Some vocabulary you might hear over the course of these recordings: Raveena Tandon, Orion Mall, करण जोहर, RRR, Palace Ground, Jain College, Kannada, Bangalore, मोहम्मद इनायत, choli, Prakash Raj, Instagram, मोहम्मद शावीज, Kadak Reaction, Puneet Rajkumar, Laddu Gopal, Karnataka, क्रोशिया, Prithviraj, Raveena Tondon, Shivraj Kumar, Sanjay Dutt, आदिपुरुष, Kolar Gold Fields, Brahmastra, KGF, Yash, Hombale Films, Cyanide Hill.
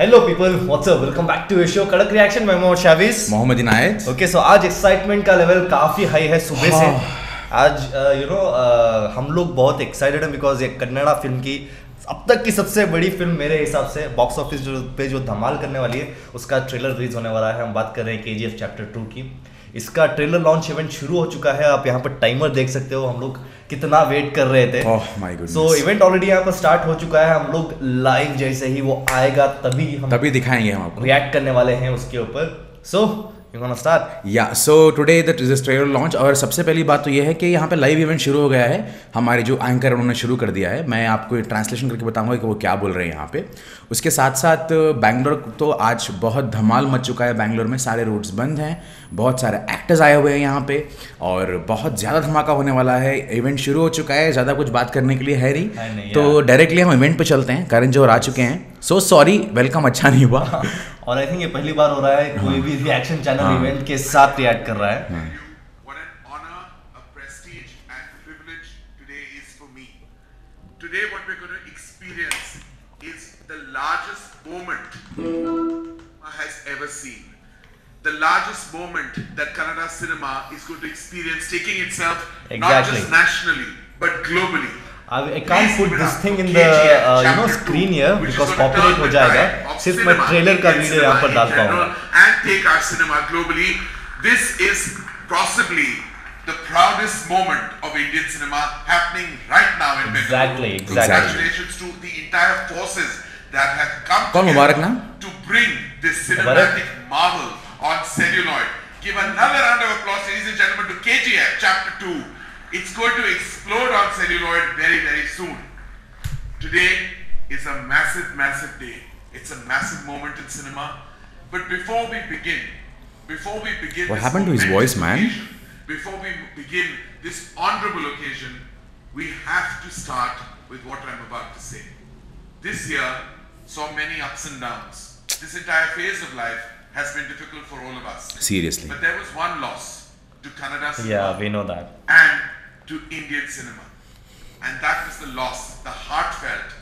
Hello people, what's up, welcome back to show कड़क reaction. मैं मोहम्मद शावीज, मोहम्मद इनायत। Okay, so आज excitement का लेवल काफ़ी हाई है सुबह से। आज हम लोग बहुत एक्साइटेड हैं बिकॉज ये कन्नड़ा फिल्म की अब तक की सबसे बड़ी फिल्म मेरे हिसाब से बॉक्स ऑफिस पे जो धमाल करने वाली है उसका ट्रेलर रिलीज होने वाला है। हम बात कर रहे हैं KGF Chapter 2 की। इसका ट्रेलर लॉन्च इवेंट शुरू हो चुका है। आप यहाँ पर टाइमर देख सकते हो, हम लोग कितना वेट कर रहे थे। सो इवेंट ऑलरेडी यहाँ पर स्टार्ट हो चुका है। हम लोग लाइव जैसे ही वो आएगा तभी दिखाएंगे, हम आपको रिएक्ट करने वाले हैं उसके ऊपर। So you want to start? या, so today this trailer launch. और सबसे पहली बात तो ये है कि यहाँ पे लाइव इवेंट शुरू हो गया है। हमारे जो एंकर उन्होंने शुरू कर दिया है। मैं आपको ट्रांसलेशन करके बताऊंगा कि वो क्या बोल रहे हैं यहाँ पे। उसके साथ साथ बैंगलोर तो आज बहुत धमाल मच चुका है। बैंगलोर में सारे रोड्स बंद हैं, बहुत सारे एक्टर्स आए हुए हैं यहाँ पे और बहुत ज़्यादा धमाका होने वाला है। इवेंट शुरू हो चुका है, ज़्यादा कुछ बात करने के लिए है नहीं। तो डायरेक्टली हम इवेंट पर चलते हैं। करण जोहर आ चुके हैं। सो सॉरी, वेलकम अच्छा नहीं हुआ। और आई थिंक ये पहली बार हो रहा है कोई भी रिएक्शन चैनल इवेंट के साथ रिएक्ट कर रहा है। What an honor, a prestige and privilege today is for me. Today what we're going to experience is the largest moment has ever seen. The largest moment that Kannada cinema is going to experience taking itself not just nationally but globally. I can't put this thing in the screen here because copyright हो जाएगा। सिर्फ मैं trailer का video यहाँ पर डाल पाऊंगा। And take our cinema globally. This is possibly the proudest moment of Indian cinema happening right now in Bangalore. Exactly. Congratulations to the entire forces that have come together to bring this cinematic marvel on celluloid. Give another round of applause, ladies and gentlemen, to KGF Chapter 2. It's going to explode on celluloid very soon. Today is a massive day. It's a massive moment in cinema. But before we begin, what happened to his voice, man? Before we begin this honorable occasion, we have to start with what I'm about to say. This year saw many ups and downs. This entire phase of life has been difficult for all of us. Seriously. But there was one loss to Kannada cinema. Yeah, we know that. And to Indian cinema, and that was the loss, the heartfelt,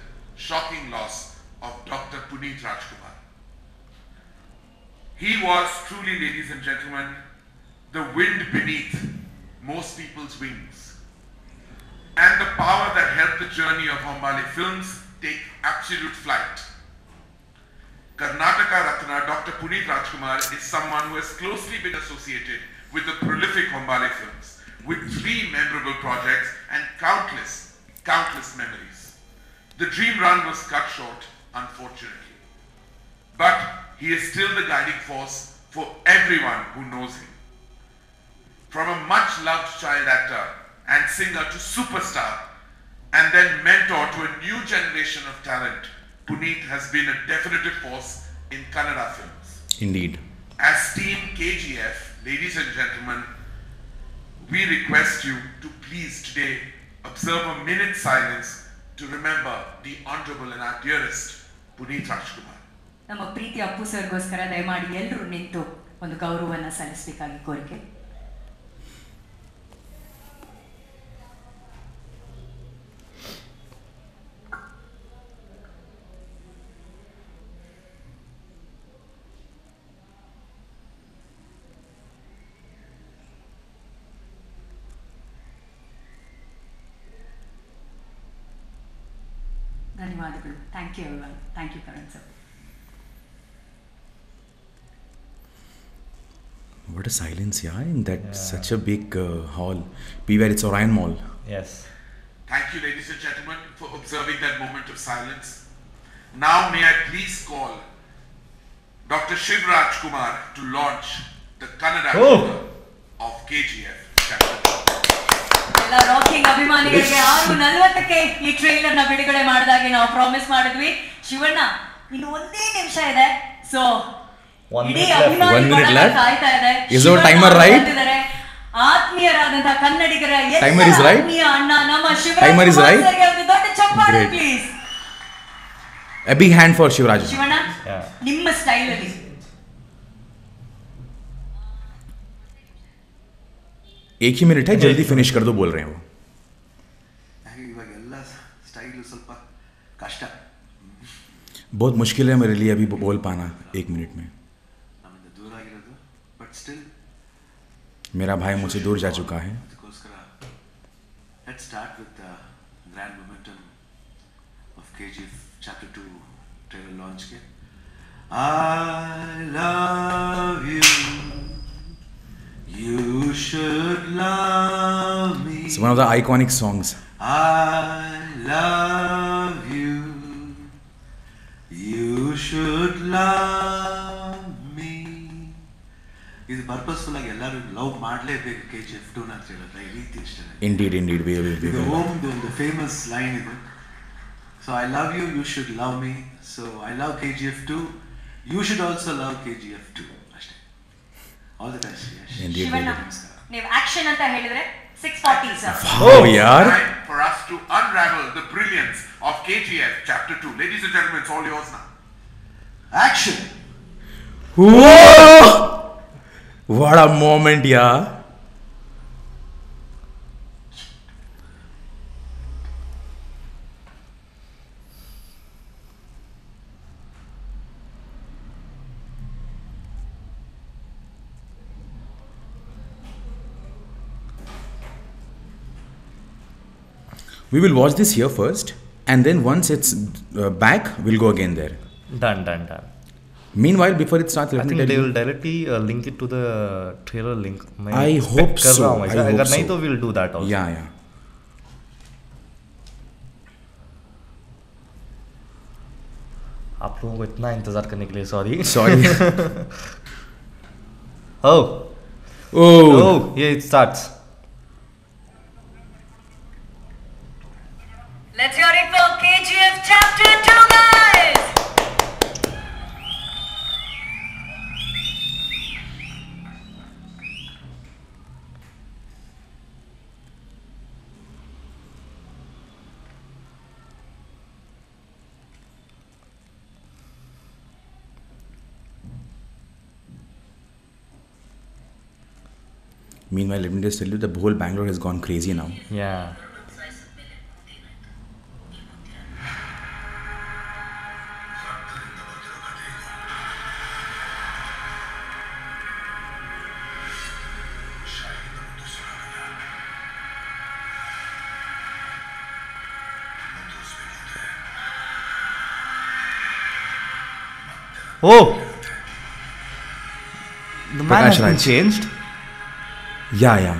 shocking loss of Dr. Puneet Rajkumar. He was truly, ladies and gentlemen, the wind beneath most people's wings, and the power that helped the journey of Hombale Films take absolute flight. Karnataka Ratna Dr. Puneet Rajkumar is someone who has closely been associated with the prolific Hombale Films, with three memorable projects and countless memories. The dream run was cut short, unfortunately. But he is still the guiding force for everyone who knows him. From a much-loved child actor and singer to superstar, and then mentor to a new generation of talent, Puneet has been a definitive force in Kannada films. Indeed. As Team KGF, ladies and gentlemen, we request you to please today observe a minute silence to remember the honorable and our dearest Puneet Rajkumar. ನಮ್ಮ ಪ್ರೀತಿ Appu sir ಗೋಸ್ಕರ ದಯಮಾಡಿ ಎಲ್ಲರೂ ನಿಂತು ಒಂದು ಗೌರವವನ್ನು ಸಲ್ಲಿಸಬೇಕಾಗಿ ಕೋರಿಕೆ. धन्यवाद। Thank you everyone, thank you Karan sir. What a silence, yeah, in that such a big hall. Beware, it's Orion Mall. Yes. Thank you, ladies and gentlemen, for observing that moment of silence. Now may I please call Dr. Shivraj Kumar to launch the Kannada of KGF. Rocking ಅಭಿಮಾನಿಗಳಿಗೆ 6:40ಕ್ಕೆ ಈ trailer ನ ಬಿಡುಗಡೆ ಮಾಡಿದಾಗ ನಾವು promise ಮಾಡಿದ್ವಿ ಶಿವಣ್ಣ ಇನ್ನು ಒಂದೇ ನಿಮಿಷ ಇದೆ. So 1 minute left. Is your timer right? ಆತ್ಮೀಯರಾದಂತ ಕನ್ನಡಿಗರ ಟೈಮರ್ ಇಸ್ ರೈಟ್. ಅಣ್ಣ ನಮ್ಮ ಶಿವಣ್ಣ ಟೈಮರ್ ಇಸ್ ರೈಟ್. ದೊಡ್ಡ ಚಪ್ಪಾಳೆ please. A big hand for Shivraj. Shivanna ನಿಮ್ಮ ಸ್ಟೈಲ್ ಅಲ್ಲಿ एक ही मिनट है, जल्दी फिनिश कर दो बोल रहे हैं वो. बहुत मुश्किल है मेरे लिए अभी बोल पाना एक मिनट में। मेरा भाई मुझसे दूर जा चुका है। I love you, you should love me. It's one of the iconic songs. I love you, you should love me. This purposeful like everyone love madle beg KGF 2 na thriller I read this. Indeed, indeed, we the famous line is it. So I love you, you should love me. So I love KGF 2. You should also love KGF 2. All the best, Yash. Shivana, nev action anta helidre 640 sir. Oh yaar. Time for us to unravel the brilliance of KGF Chapter 2. Ladies and gentlemen, it's all yours now. Action. Whoa! What a moment, yaar. We will watch this here first, and then once it's back, we'll go again there. Done, done, done. Meanwhile, before it starts, I think they will directly link it to the trailer link. I hope so. I hope so. If not, we'll do that also. Yeah, yeah. आप लोगों को इतना इंतजार करने के लिए sorry. Sorry. Oh. Oh. Yeah, it starts. Let's hear it for KGF Chapter 2, guys! Meanwhile, let me just tell you, the whole Bangalore has gone crazy now. Yeah. Oh, the man has been changed. Yeah, yeah.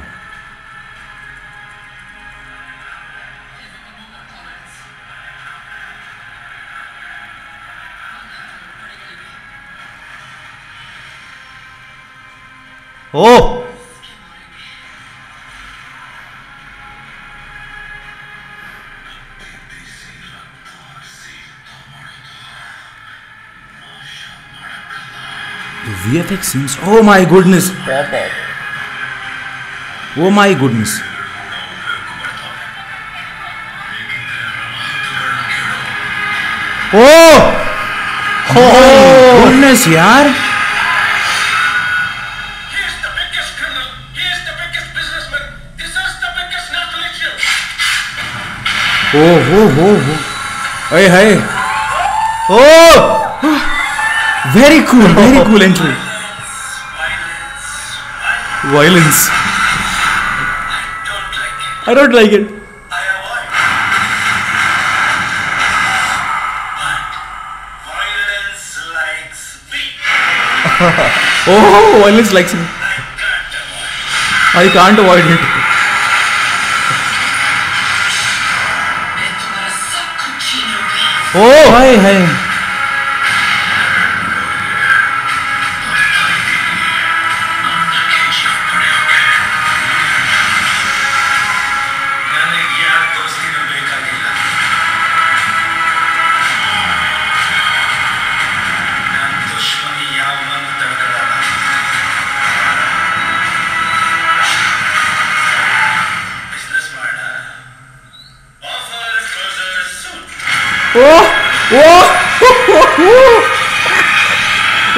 Oh. VFX seems. Oh my goodness! Oh my goodness! Oh! Oh my goodness, yaar! He is the biggest criminal. He is the biggest businessman. This is the biggest national issue. Oh ho ho ho! Hey hey! Oh! Very cool entry. Violence. I don't like it. I avoid. But violence likes me. Oh, violence likes me. I can't avoid it. Oh, hi, hi.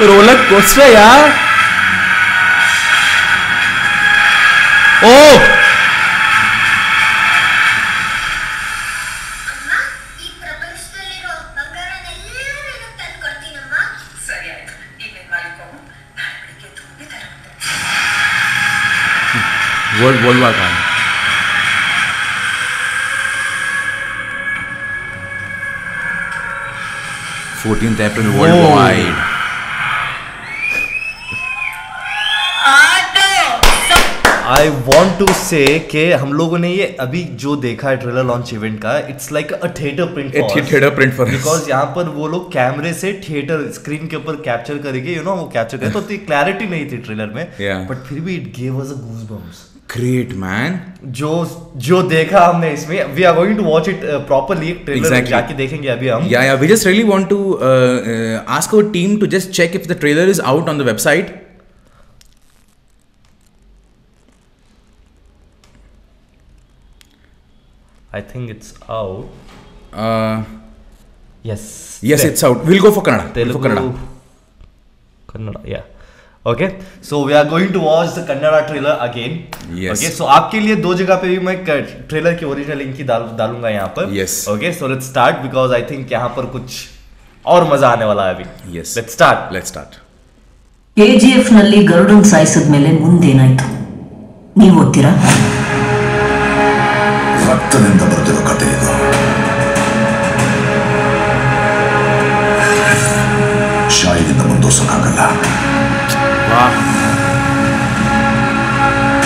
Roller coaster यार। ओ word बोलवा था। April 14 world wide. I want to say कि हम लोगों ने ये अभी जो देखा है ट्रेलर लॉन्च इवेंट का, it's like a theatre print for because यहाँ पर वो लोग कैमरे से थिएटर स्क्रीन के ऊपर कैप्चर करेंगे, यू नो वो कैप्चर करें तो उतनी क्लैरिटी नहीं थी ट्रेलर में, बट फिर भी it gave us a goosebumps. Great man. जो देखा हमने इसमें, we are going to watch it properly. Trailer जाके देखेंगे अभी हम. Yeah, we just really want to ask our team to just check if the trailer is out on the website. I think it's out. Yes, it's out. We'll go for Kannada. Kannada, yeah. Okay so we are going to watch the Kannada trailer again. Okay so आपके लिए दो जगह पे भी मैं trailer की original link ही डालूंगा यहाँ पर। Okay so let's start because I think यहाँ पर कुछ और मजा आने वाला है अभी। Let's start. केजीएफ ನಲ್ಲಿ ಗರುಡನ್ ಸಾಯಿಸಿದ ಮೇಲೆ ಮುಂದೇನಾಯ್ತು ನೀವು ಓದ್ತೀರಾ? ರಕ್ತದಿಂದ ಬರೆದಿರೋ ಕಥೆ ಇದು। ಶಾಯಿಯಿಂದ ಮುಂದೋಸೋಕ್ಕಾಗಲ್ಲ,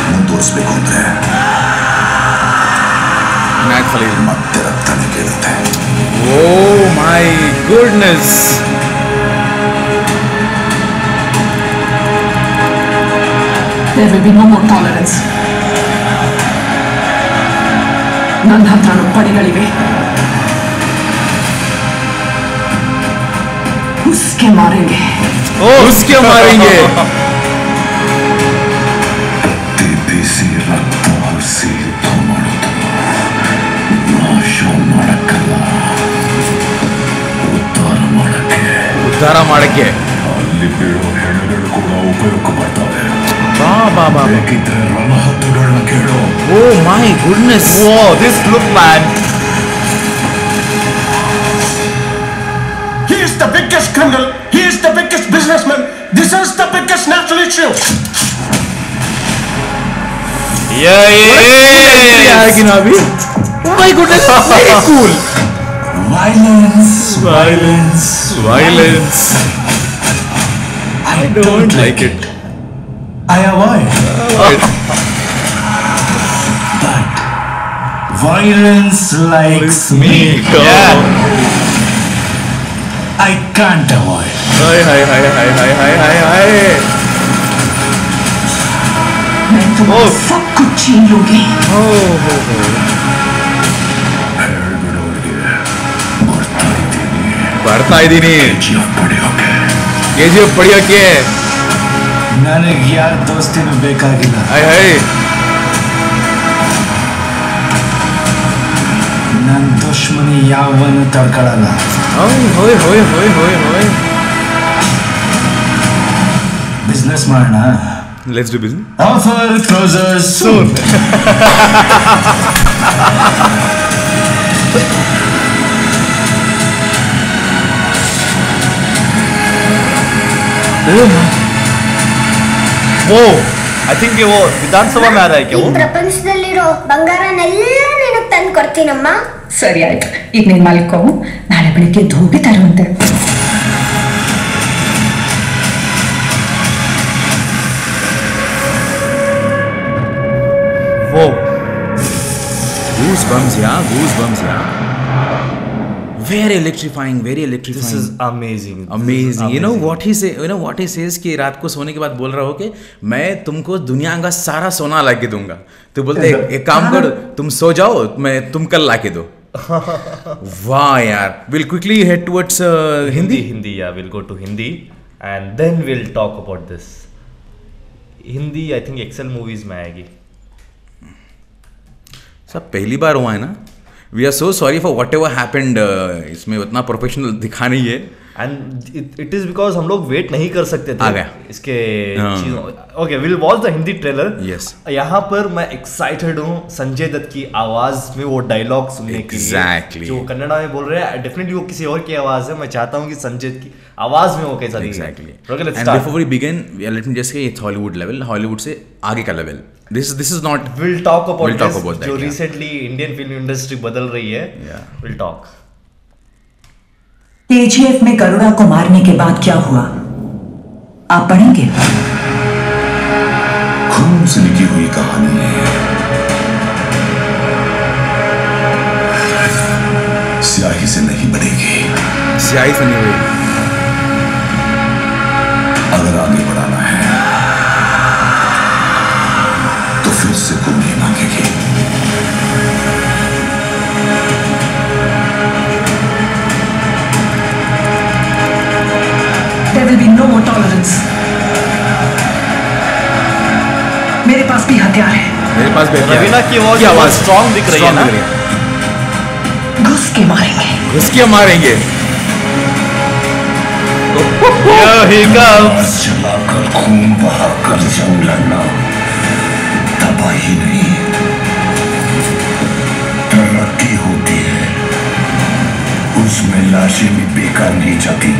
ಮುಂದುವರಿಸಬೇಕು ಅಂದ್ರೆ ಮತ್ತೆ ರಕ್ತನೇ ಕೇಳುತ್ತೆ। Oh my goodness, there will be no more tolerance. ನನ್ನ ಹತ್ರ ಪಡಿಗಳಿವೆ, उसके मारेंगे। ओ, उसके मारेंगे। उद्धार मारके ओ माय गुडनेस, वो this look man. He is the biggest criminal. He is the biggest businessman. This is the biggest national issue. Yeah, Ginabi. Oh my goodness, very cool. Violence. I don't like it. I avoid. But violence likes me. Yeah. I can't avoid. Hi. मैं तो सब कुछ छीन लूंगी। बढ़ता ही दिन है। KGF पढ़िया के। नाने यार दोस्ती में बेकार की ना। हाय। नान दुश्मनी यावन तड़कड़ाला। होय बिजनेस मारना। Let's do business. Offer closer soon. वो आई थिंक वो विधानसभा में आ रहा है क्या? वो प्रपंचदल्लिरो बंगारनेल्ला नेनु तंद कोड्तीनम्मा। सरी आयतु, ಈಗ ನಿಮ್ಮ ಮಾಲೀಕೋ ನಾಳೆ ಬೆಳಿಗ್ಗೆ ಧೂಗಿ ತರುವಂತೆ। वो गूज़बम्स या very electrifying. This is amazing. You know what he say, कि रात को सोने के बाद बोल रहा हो कि मैं तुमको दुनिया का सारा सोना ला के दूंगा, तो बोलते एक काम करो तुम सो जाओ, मैं तुम कल ला के दो। वाह यार, we'll quickly head towards Hindi. Yeah, we'll go to Hindi and then we'll talk about this. Hindi, I think Excel movies में आएगी। सब पहली बार हुआ है ना। We are so sorry for whatever happened. इसमें उतना प्रोफेशनल दिखा नहीं है and it is because हम लोग वेट नहीं कर सकते थे इसके चीजों। Okay, we'll watch the Hindi trailer. Yes. यहाँ पर मैं excited हूँ संजय दत्त की आवाज में वो डायलॉग सुनने के लिए जो कन्नड़ा में बोल रहे हैं। डेफिनेटली वो किसी और की आवाज है, मैं चाहता हूँ कि संजय की आवाज में वो कैसा दिखे। Exactly. Okay, let's start. And before we begin, let me just say it's Hollywood level. Hollywood से आगे का level this is not, we'll talk about that, जो recently Indian film industry बदल रही है, we'll talk. KGF में करुणा को मारने के बाद क्या हुआ आप पढ़ेंगे. खून से लिखी हुई कहानी है, स्याही से नहीं बनेगी, स्याही से नहीं बनेगी. अगर आगे बढ़ाना है तो फिर से खून नहीं मांगेगी. There will be no more tolerance. मेरे पास भी हथियार है. मेरे पास भी हथियार. रवीना की आवाज स्ट्रॉन्ग दिख रही है ना. घुस के मारेंगे. घुस के मारेंगे. जलाकर खून बहाकर जंग लड़ना तबाही नहीं, तरक्की होती है, उसमें लाशें भी बेकार नहीं जाती.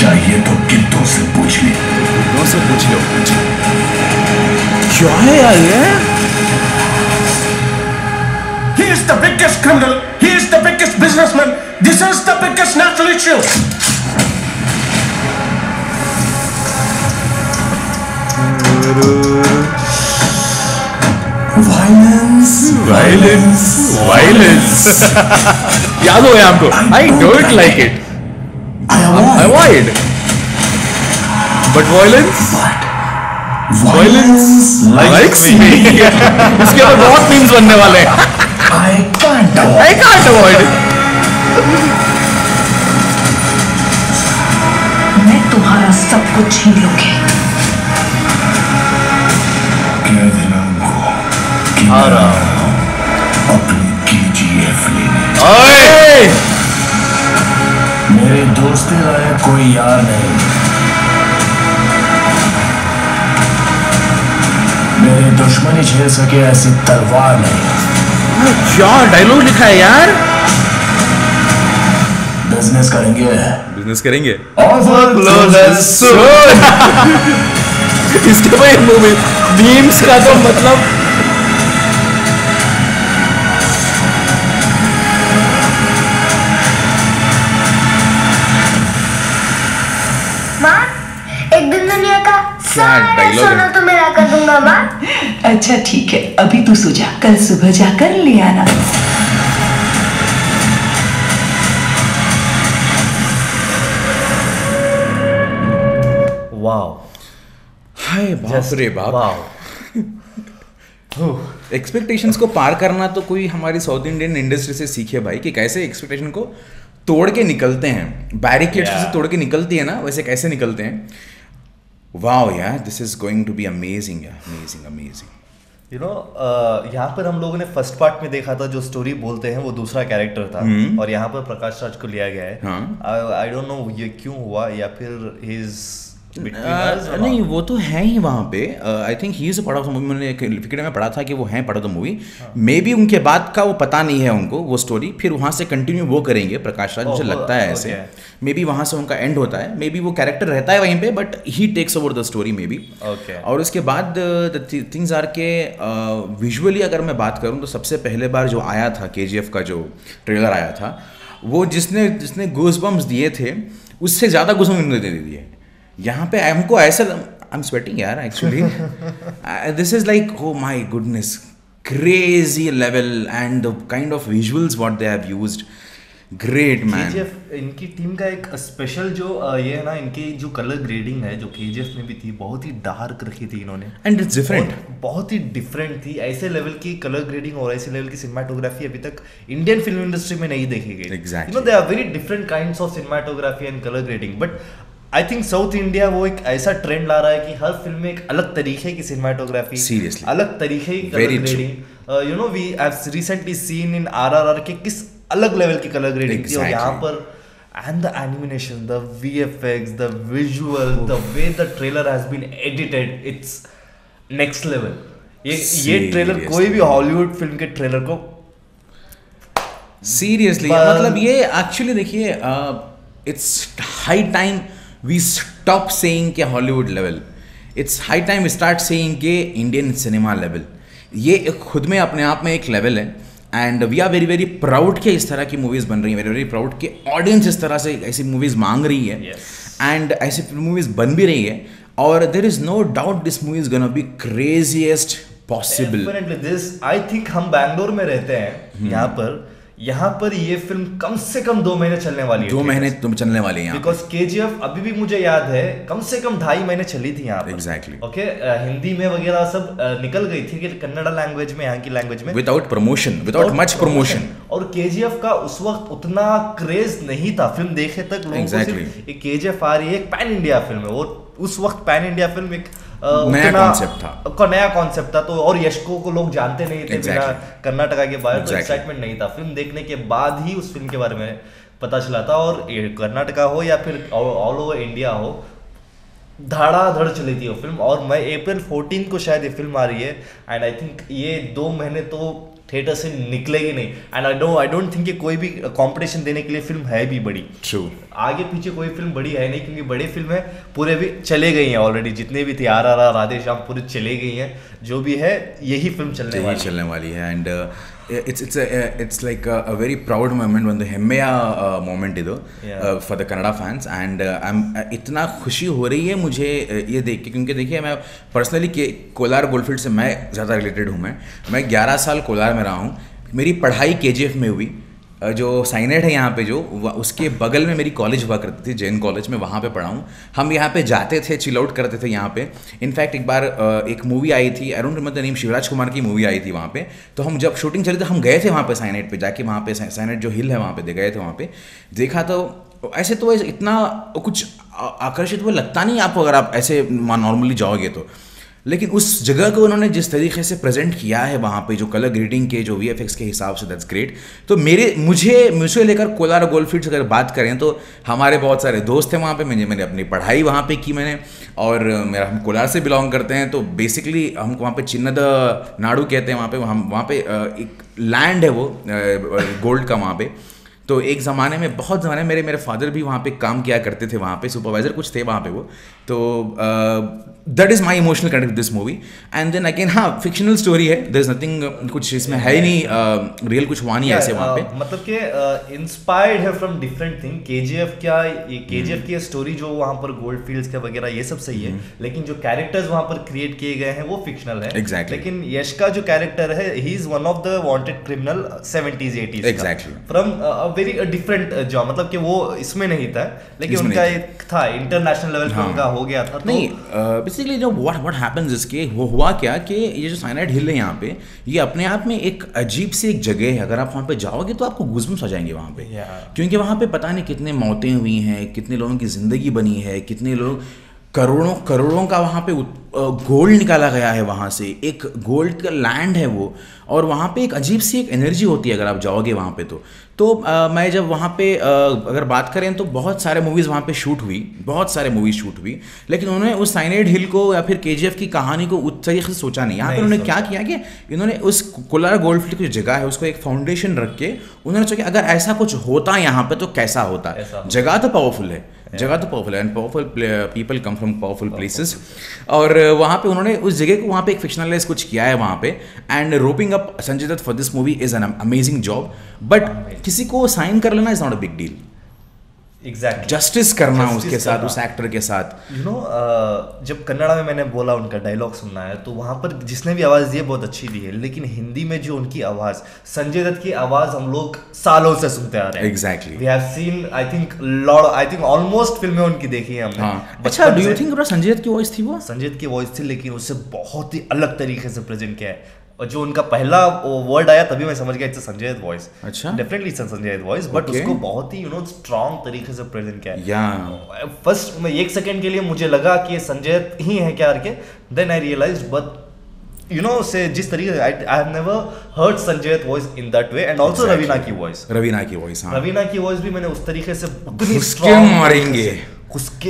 चाहिए तो कितनों से पूछ ले, कितनों से पूछ लो. क्या है यार ये? He is the biggest criminal. He is the biggest businessman. This is the biggest national issue. Violence. Violence. Violence. याद हो गया हमको. I don't like it. I avoid. But violence? What? Violence likes me. इसके बाद बहुत memes बनने वाले हैं. I can't avoid. मैं तुम्हारा सब कुछ छीन लूँगी. कह देना उनको कि मैं अपनी KGF लेने. ओए मेरे दोस्ती लायक कोई यार नहीं, मेरे दुश्मनी झेल सके ऐसी तलवार नहीं. क्या डायलॉग लिखा है यार. बिजनेस करेंगे इसके भाई मूवी मीम्स का तो मतलब सोना तो मैं ला कर दूंगा माँ. अच्छा ठीक है, अभी तू सो जा, कल सुबह जाकर ले आना. वाव, हाय बाप रे बाप. एक्सपेक्टेशंस को पार करना तो कोई हमारी साउथ इंडियन इंडस्ट्री से सीखे भाई, कि कैसे एक्सपेक्टेशन को तोड़ के निकलते हैं. बैरिकेड्स से तोड़ के निकलती है ना, वैसे कैसे निकलते हैं. वाओ यार, this is going to be amazing. You know, यहाँ पर हम लोगों ने फर्स्ट पार्ट में देखा था जो स्टोरी बोलते हैं वो दूसरा कैरेक्टर था, और यहाँ पर प्रकाश राज को लिया गया है. आई डोंट नो ये क्यों हुआ, या फिर ही इज नहीं, वो तो है ही वहाँ पे. I think he is a part of the movie. मैंने विकिपीडिया में पढ़ा था कि वो है part of the movie. Maybe उनके बाद का वो पता नहीं है उनको वो स्टोरी, फिर वहाँ से कंटिन्यू वो करेंगे प्रकाश राज, मुझे लगता है ऐसे. मे बी वहाँ से उनका एंड होता है, मे बी वो कैरेक्टर रहता है वहीं पे, but he takes over the story maybe. और उसके बाद द थिंग्स आर के विजुअली अगर मैं बात करूँ तो सबसे पहले बार जो आया था KGF का जो ट्रेलर आया था, वो जिसने गूज़बम्स दिए थे उससे ज़्यादा गूज़बम्स दे दिए यहाँ पे. हमको ऐसा, आई एम स्वेटिंग यार actually. This is like oh my goodness, crazy level and the kind of visuals what they have used. Great man. इनकी टीम का एक स्पेशल जो ये है ना, इनकी जो कलर ग्रेडिंग है जो KGF में भी थी, बहुत ही डार्क रखी थी इन्होंने. एंड इट्स डिफरेंट, बहुत ही डिफरेंट थी. ऐसे लेवल की कलर ग्रेडिंग और ऐसे लेवल की सिनेमाटोग्राफी अभी तक इंडियन फिल्म इंडस्ट्री में नहीं देखी गई. Exactly, you know, they are very different kinds of cinematography and colour grading. But I think south India वो एक ऐसा ट्रेंड ला रहा है कि हर फिल्म में एक अलग तरीके की सिनेमाटोग्राफी, सीरियसली अलग तरीके की colour grading. You know, we have recently seen in RRR के किस अलग लेवल की कलर ग्रेडिंग थी. और यहाँ पर and the animation, the VFX, the visual, the way the trailer has been edited, it's next level. ये ट्रेलर कोई भी हॉलीवुड फिल्म के ट्रेलर को सीरियसली, मतलब ये एक्चुअली देखिए, it's high time we stop saying के Hollywood level. It's high time start saying के इंडियन सिनेमा लेवल, ये खुद में अपने आप में एक लेवल है and we are very very proud के इस तरह की मूवीज़ बन रही है, वेरी वेरी प्राउड के ऑडियंस इस तरह से ऐसी मूवीज़ मांग रही है एंड ऐसी मूवीज़ बन भी रही है और there is no doubt this movie is gonna be craziest possible. This I think हम बैंगलोर में रहते हैं, यहाँ पर ये फिल्म कम से कम 2 महीने चलने वाली है, 2 महीने तुम चलने वाली है बिकॉज KGF अभी भी मुझे याद है कम से कम 2.5 महीने चली थी यहाँ पर। एग्जैक्टली ओके, हिंदी में वगैरह सब निकल गई थी कन्नड़ा लैंग्वेज में, यहाँ की लैंग्वेज में, without promotion, without much promotion. और KGF का उस वक्त उतना क्रेज नहीं था, फिल्म देखे तक लोगों को सिर्फ KGF आ रही है, एक पैन इंडिया फिल्म है। और उस वक्त पैन इंडिया फिल्म एक नया कॉन्सेप्ट था तो, और यशको को लोग जानते नहीं थे बिना कर्नाटका के बारे में, तो एक्साइटमेंट नहीं था। फिल्म देखने के बाद ही उस फिल्म के बारे में पता चला था और कर्नाटका हो या फिर ऑल ओवर इंडिया हो, धड़ाधड़ चली थी वो फिल्म। और मैं अप्रैल 14 को शायद ये फिल्म आ रही है एंड आई थिंक ये 2 महीने तो थिएटर से निकलेगी नहीं एंड आई डोंट थिंक कोई भी कंपटीशन देने के लिए फिल्म है भी बड़ी। True. आगे पीछे कोई फिल्म बड़ी है नहीं क्योंकि बड़ी फिल्में पूरे भी चले गई हैं ऑलरेडी, जितने भी थे RRR, राधेश्याम पूरे चले गई हैं, जो भी है यही फिल्म चलने वाली है and it's like a very proud moment, when the Hemmeya moment इधो for the Kannada fans and इतना खुशी हो रही है मुझे ये देख के, क्योंकि देखिए मैं पर्सनली कोलार गोल्डफील्ड से मैं ज़्यादा रिलेटेड हूँ। मैं 11 साल कोलार में रहा हूँ, मेरी पढ़ाई KGF में हुई जो साइनेट है यहाँ पे, जो उसके बगल में मेरी कॉलेज हुआ करती थी, जैन कॉलेज में, वहाँ पे पढ़ा हूँ। हम यहाँ पे जाते थे, चिल आउट करते थे यहाँ पे। इनफैक्ट एक बार एक मूवी आई थी, I don't remember the name, Shivraj Kumar की मूवी आई थी वहाँ पे, तो हम जब शूटिंग चली तो हम गए थे वहाँ पे साइनेट पे, जाके वहाँ पे साइनेट जो हिल है वहाँ पे गए थे, वहाँ पे देखा तो ऐसे तो इतना कुछ आकर्षित वो लगता नहीं आपको अगर आप ऐसे नॉर्मली जाओगे तो, लेकिन उस जगह को उन्होंने जिस तरीके से प्रेजेंट किया है वहाँ पे, जो कलर ग्रेडिंग के, जो VFX के हिसाब से, दैट्स ग्रेट। तो मुझे लेकर कोलार गोल्ड फील्ड्स अगर बात करें तो हमारे बहुत सारे दोस्त हैं वहाँ पे, मैंने अपनी पढ़ाई वहाँ पे की मैंने, और मेरा हम कोलार से बिलोंग करते हैं तो बेसिकली हमको वहाँ पे चिन्नद नाडू कहते हैं, वहाँ पे एक लैंड है वो गोल्ड का वहाँ पे। तो एक ज़माने में, बहुत ज़माने मेरे फादर भी वहाँ पे काम किया करते थे, वहाँ पे सुपरवाइज़र कुछ थे वहाँ पे वो, तो that is my emotional connect with this movie. And then again, हाँ, फिक्शनल स्टोरी है, देयर इज़ नथिंग, कुछ इसमें है ही नहीं रियल, कुछ हुआ नहीं ऐसे वहाँ पे, मतलब कि इंस्पायर्ड है फ्रॉम डिफरेंट थिंग। KGF की स्टोरी जो वहाँ पर गोल्ड फील्ड्स के वगैरह ये सब सही है, लेकिन जो कैरेक्टर्स वहाँ पर क्रिएट किए गए हैं वो फिक्शनल है। एग्जैक्टली। लेकिन यश का जो कैरेक्टर है, he is one of the wanted criminal 70s 80s। Exactly, from very different job, मतलब कि वो इसमें नहीं था, लेकिन उनका एक था इंटरनेशनल लेवल पर उनका हो गया था। नहीं, बेसिकली जो व्हाट हैपेंस इज के वो हुआ क्या कि ये जो साइनाइड हिल है यहाँ पे, ये अपने आप में एक अजीब सी एक जगह है, अगर आप वहाँ पे जाओगे तो आपको गूज़बम्स आ जाएंगे वहाँ पे, क्योंकि वहाँ पे पता नहीं कितने मौतें हुई हैं, कितने लोगों की ज़िंदगी बनी है, कितने लोग, करोड़ों का वहाँ पे गोल्ड निकाला गया है वहाँ से, एक गोल्ड का लैंड है वो, और वहाँ पे एक अजीब सी एक एनर्जी होती है अगर आप जाओगे वहाँ पे। तो मैं जब वहाँ पे अगर बात करें तो बहुत सारे मूवीज़ वहाँ पे शूट हुई, लेकिन उन्होंने उस साइनाइड हिल को या फिर KGF की कहानी को उस तरीके से सोचा नहीं। यहाँ पर उन्होंने क्या किया कि इन्होंने उस कोलार गोल्ड फील्ड की जगह है उसको एक फाउंडेशन रख के उन्होंने सोचा अगर ऐसा कुछ होता यहाँ पर तो कैसा होता। जगह तो पावरफुल है, and powerful people come from powerful places, और वहाँ पे उन्होंने उस जगह को वहाँ पे एक फिक्शनलाइज कुछ किया है वहाँ पे। And roping up Sanjay Dutt for this movie is an amazing job, but किसी को साइन कर लेना is not a big deal. Exactly, justice करना उसके साथ, उस एक्टर के साथ, यू नो, जब कन्नड़ा में मैंने बोला उनका डायलॉग सुनना है तो वहाँ पर जिसने भी आवाज़ दी है बहुत अच्छी दी है, लेकिन हिंदी में जो उनकी आवाज़, संजय दत्त की आवाज़ हम लोग सालों से सुनते आ रहे हैं। Exactly, we have seen I think almost फिल्में उनकी देखी है हमने। अच्छा, do you think Sanjay Dutt की वॉइस थी? वो संजय दत्त की वॉइस थी, लेकिन उससे बहुत ही अलग तरीके से प्रेजेंट किया है। और जो उनका पहला वर्ड आया तभी मैं समझ गया इट्स संजय दत्त वॉइस। अच्छा, definitely Sanjay Dutt voice, but उसको बहुत ही यू नो स्ट्रांग तरीके से प्रेजेंट किया है। या फर्स्ट में 1 सेकंड के लिए मुझे लगा कि संजय दत्त ही है क्या करके, then I realised, but you know, say जिस तरीके से I have never heard Sanjay Dutt's voice in that way, and also exactly. Raveena की voice, हाँ, Raveena की voice भी मैंने उस तरीके से खुसके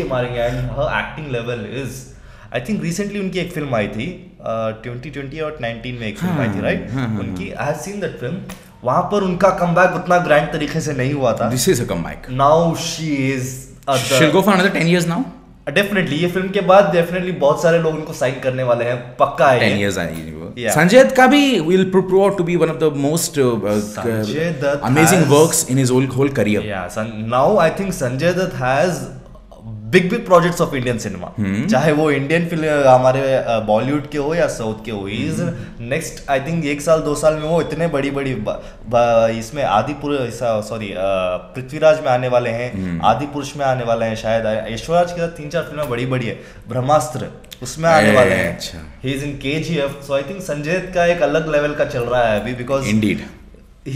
मारेंगे and her acting level is, I think recently उनकी एक फिल्म आई थी 2020 और 19 में एक फिल्म आई थी, राइट? उनकी I have seen that film, वहाँ पर उनका comeback उतना grand तरीके से नहीं हुआ था। This is a comeback. Now she is she'll go for another 10 years now. Definitely ये फिल्म के बाद डेफिनेटली बहुत सारे लोग इनको साइन करने वाले हैं, पक्का है 10 years आएगी वो। संजय दत्त का भी will prove to be one of the most amazing works in his whole career. Yeah, now I think Sanjay Dutt has big projects of Indian cinema. चाहे वो इंडियन फिल्म हमारे बॉलीवुड के हो या साउथ के हो, he is next I think एक साल दो साल में वो इतने बड़ी बड़ी इसमें आदिपुरुष सॉरी पृथ्वीराज में आने वाले हैं, आदिपुरुष में आने वाले हैं, शायद यशवराज के साथ तीन चार फिल्में बड़ी बड़ी है, ब्रह्मास्त्र उसमें आने वाले हैं, he is in KGF. So I think Sanjay Dutt का एक अलग लेवल का चल रहा है अभी, because indeed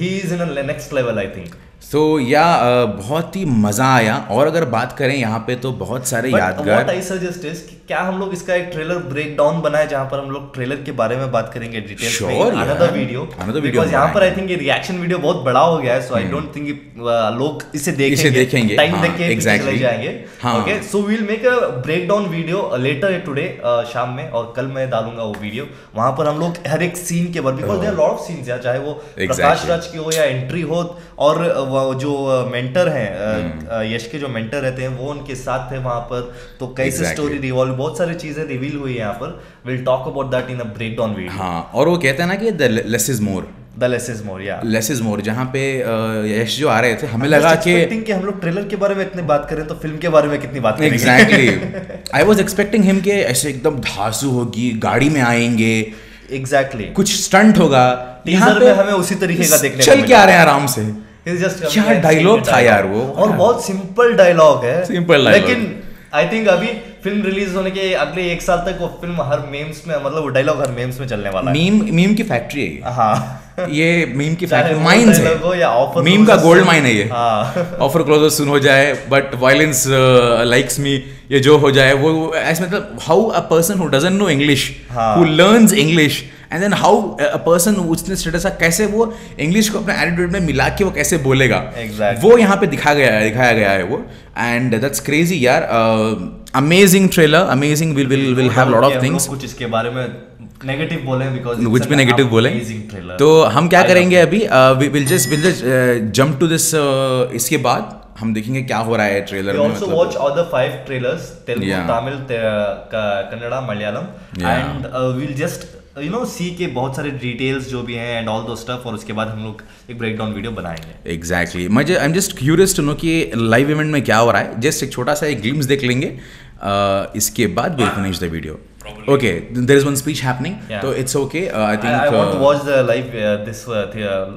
he is in next level I think. सो बहुत ही मजा आया. और अगर बात करें यहाँ पे तो बहुत सारे यादगार कि क्या हम लोग इसका एक ट्रेलर ब्रेकडाउन बनाए जहाँ पर हम लोग ट्रेलर के बारे में बात करेंगे डिटेल्स में. वीडियो यहाँ पर आई थिंक ये रिएक्शन वीडियो बहुत बड़ा हो गया है, सो आई डोंट थिंक लोग इसे देखेंगे, टाइम देखेंगे चले जाएंगे. Okay, so we will make a breakdown video later today शाम में, और कल मैं डालूंगा वो वीडियो. वहां पर हम लोग हर एक सीन के बारे, because there are lot of scenes, चाहे वो प्रकाश राज की हो या एंट्री हो, और वो जो मेंटर हैं यश के जो मेंटर रहते हैं वो उनके साथ थे वहां पर, तो कैसे स्टोरी रिवॉल्व, बहुत सारी चीजें रिवील हुई है यहाँ पर. Will talk about that in a breakdown video. हाँ, और वो कहते हैं ना कि the less is more, less is more जहाँ पे यश जो आ रहे थे, हमें लगा कि हम लोग ट्रेलर के बारे में इतनी बात करें तो फिल्म के बारे में कितनी बात करेंगे. Exactly, I was expecting him के ऐसे एकदम धांसू होगी, गाड़ी में आएंगे, एग्जैक्टली कुछ स्टंट होगा. टीजर में हमें उसी तरीके का देखने को मिला, चल के आ रहे हैं आराम से. क्या डायलॉग था यार वो, और बहुत सिंपल डायलॉग है, सिंपल, लेकिन आई थिंक अभी फिल्म रिलीज होने के अगले एक साल तक वो फिल्म हर मेम्स में, मतलब वो डायलॉग हर मेम्स में चलने वाला है. मीम की फैक्ट्री है. हाँ, ये मीम की फैक्ट्री, माइंस है, मीम का गोल्ड माइन है ये. ऑफर क्लोजर सुन हो जाए, बट वायलेंस लाइक्स मी, ये जो हो जाए वो ऐसे, मतलब how a person who doesn't know English who learns English and then how a person उसने स्टेटस कैसे वो इंग्लिश को अपने एटीट्यूड में मिला के वो कैसे बोलेगा. Exactly. वो यहाँ पे दिखाया गया है वो, एंड दैट्स क्रेजी यार. Amazing trailer, amazing. Will have lot of things, कुछ इसके बारे में नेगेटिव बोले, बिकॉज़ कुछ भी नेगेटिव बोले. तो हम क्या करेंगे अभी, will just jump to this. इसके बाद हम देखेंगे क्या हो रहा है ट्रेलर में. Also watch all the 5 trailers, Telugu, Tamil, Kannada, Malayalam, and will just you know see के बहुत सारे डिटेल्स जो भी हैं एंड ऑल दो स्टफ, और उसके बाद हम लोग एक ब्रेकडाउन वीडियो बनाएंगे. एग्जैक्टली, मैं I am just curious to know कि लाइव इवेंट में क्या हो रहा है. जस्ट एक छोटा सा एक ग्लिम्स देख लेंगे, इसके बाद will finish the video. Okay, there is one speech happening, तो it's okay. I think I want to watch the live this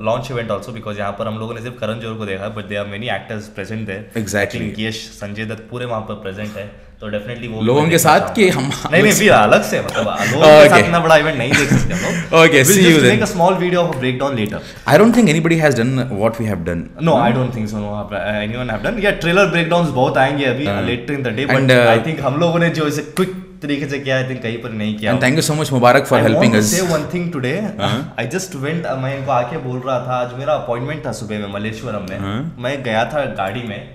launch event also, because यहाँ पर हम लोगों ने सिर्फ करण जोहर को देखा, but there are many actors present there. Exactly, Yash, Sanjay Dutt पूरे वहां पर प्रेजेंट है, तो डेफिनेटली वो लोगों के साथ कि हम नहीं भी अलग से, मतलब लोगों के साथ इतना बड़ा इवेंट नहीं देख सकते हम लोग. Okay, see you then, make a small video of breakdown later. I don't think anybody has done what we have done. No, I don't think so, no anyone have done. या trailer breakdowns बहुत आएंगे अभी later in the day, but I think हम लोगों ने जो इसे quick तरीके से किया, आई थिंक कहीं पर नहीं किया. Thank you so much Mubarak for helping us. I want to say one thing today. I just went, मैं इनको आके बोल रहा था, आज मेरा अपॉइंटमेंट था सुबह में मलेश्वरम में, मैं गया था गाड़ी में.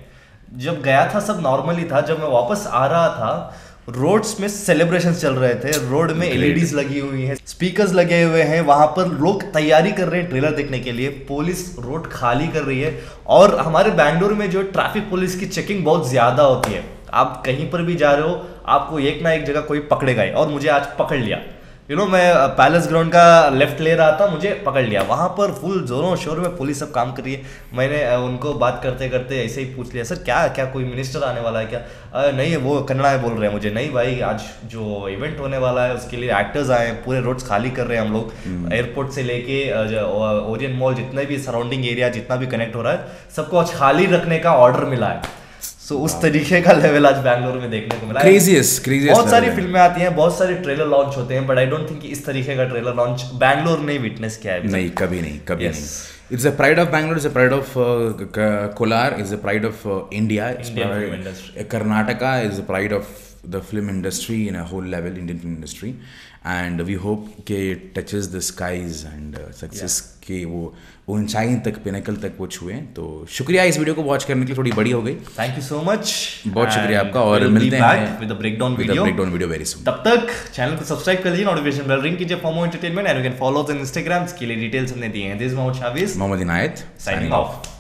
जब गया था सब नॉर्मली था, जब मैं वापस आ रहा था रोड्स में सेलिब्रेशंस चल रहे थे, रोड में एलईडीज लगी हुई हैं, स्पीकर्स लगे हुए हैं, वहां पर लोग तैयारी कर रहे हैं ट्रेलर देखने के लिए. पुलिस रोड खाली कर रही है, और हमारे बैंगलोर में जो ट्रैफिक पुलिस की चेकिंग बहुत ज्यादा होती है, आप कहीं पर भी जा रहे हो आपको एक ना एक जगह कोई पकड़ेगा ही, और मुझे आज पकड़ लिया. यू नो, मैं पैलेस ग्राउंड का लेफ्ट ले रहा था, मुझे पकड़ लिया. वहाँ पर फुल जोरों शोर में पुलिस सब काम कर रही है. मैंने उनको बात करते करते ऐसे ही पूछ लिया, सर क्या कोई मिनिस्टर आने वाला है क्या? नहीं, वो कन्नड़ा में बोल रहे हैं मुझे. नहीं भाई, आज जो इवेंट होने वाला है उसके लिए एक्टर्स आए हैं, पूरे रोड्स खाली कर रहे हैं हम लोग, एयरपोर्ट से लेके ओरियन मॉल, जितने भी सराउंडिंग एरिया जितना भी कनेक्ट हो रहा है सबको आज खाली रखने का ऑर्डर मिला है. सो उस तरीके का लेवल आज बैंगलोर में देखने को मिला. क्रेजीएस्ट बहुत सारी फिल्में आती हैं, बहुत सारे ट्रेलर लॉन्च होते हैं, बट आई डोंट थिंक इस तरीके का ट्रेलर लॉन्च बैंगलोर ने विटनेस किया है. नहीं, कभी नहीं, कभी नहीं. It's a pride of Bangalore, is a pride of Kolar, is a pride of India, Karnataka is a pride of the film industry in a whole level, Indian film industry. And we hope के touches the skies and success के वो ऊंचाई तक, pinnacle तक वो छुए. तो शुक्रिया इस वीडियो को वॉच करने के लिए, थोड़ी बड़ी हो गई. थैंक यू सो मच, बहुत शुक्रिया आपका, और मिलते हैं with a breakdown video very soon. तब तक चैनल को सब्सक्राइब कर लीजिए, नोटिफिकेशन बेल रिंग कीजिए for more entertainment, and you can follow us on Instagram. इसके लिए डिटेल्स हमने दिए हैं. This is मोहम्मद शावीज, मोहम्मद इनायत, signing of.